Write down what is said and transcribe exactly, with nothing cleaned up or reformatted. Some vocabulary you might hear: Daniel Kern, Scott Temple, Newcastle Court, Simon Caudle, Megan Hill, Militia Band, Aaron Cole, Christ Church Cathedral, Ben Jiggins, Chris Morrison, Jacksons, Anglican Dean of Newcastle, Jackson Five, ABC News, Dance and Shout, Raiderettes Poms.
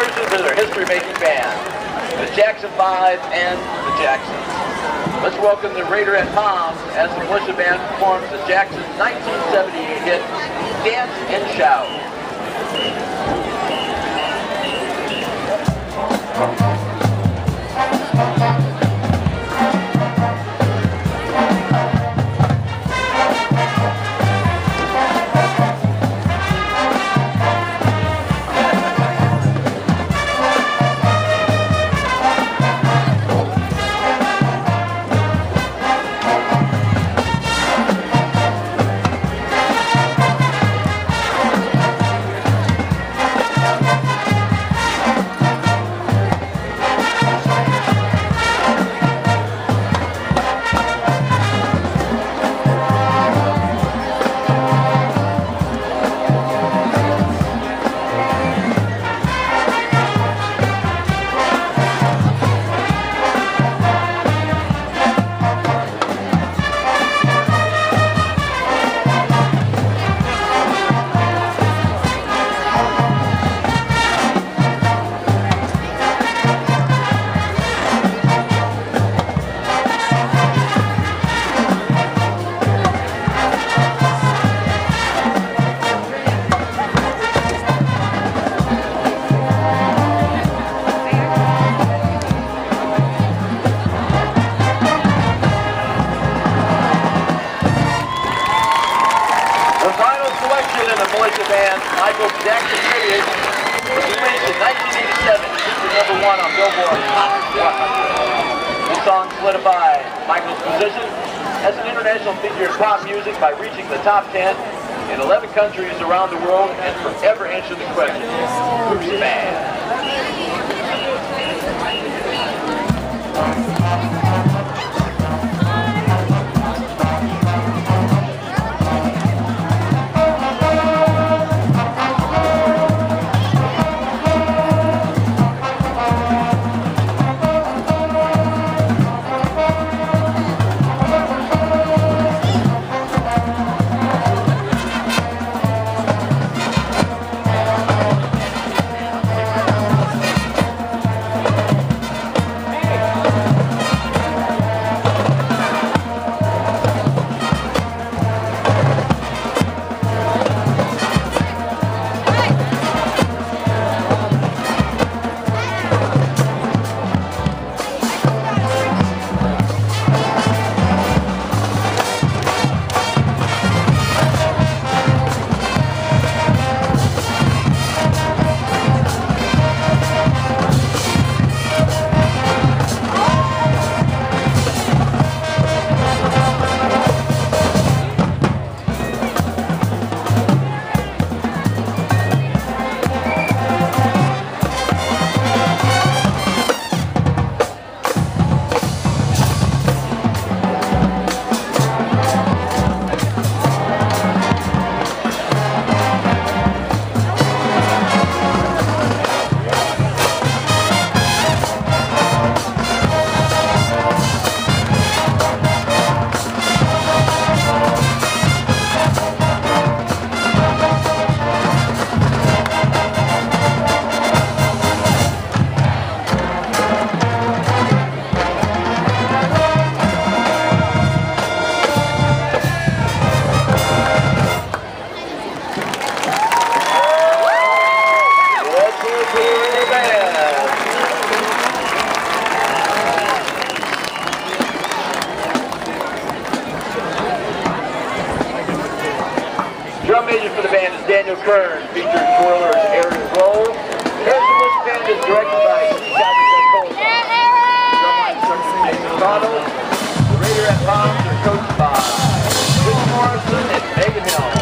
emerges as our history-making band, the Jackson Five and the Jacksons. Let's welcome the Raiderettes Poms as the Militia Band performs the Jacksons' nineteen seventy-eight hit, Dance and Shout. Jackson Five was released in nineteen eighty-seven and hit number one on Billboard's Hot one hundred. This song solidified Michael's position as an international figure in pop music by reaching the top ten in eleven countries around the world and forever answered the question, who's the man? Drum major for the band is Daniel Kern, featuring twirlers Aaron Cole. Aaron Cole's band is directed by Scott Temple. Drumline instructor Simon Caudle. The Raiderettes Poms are coached by Chris Morrison and Megan Hill.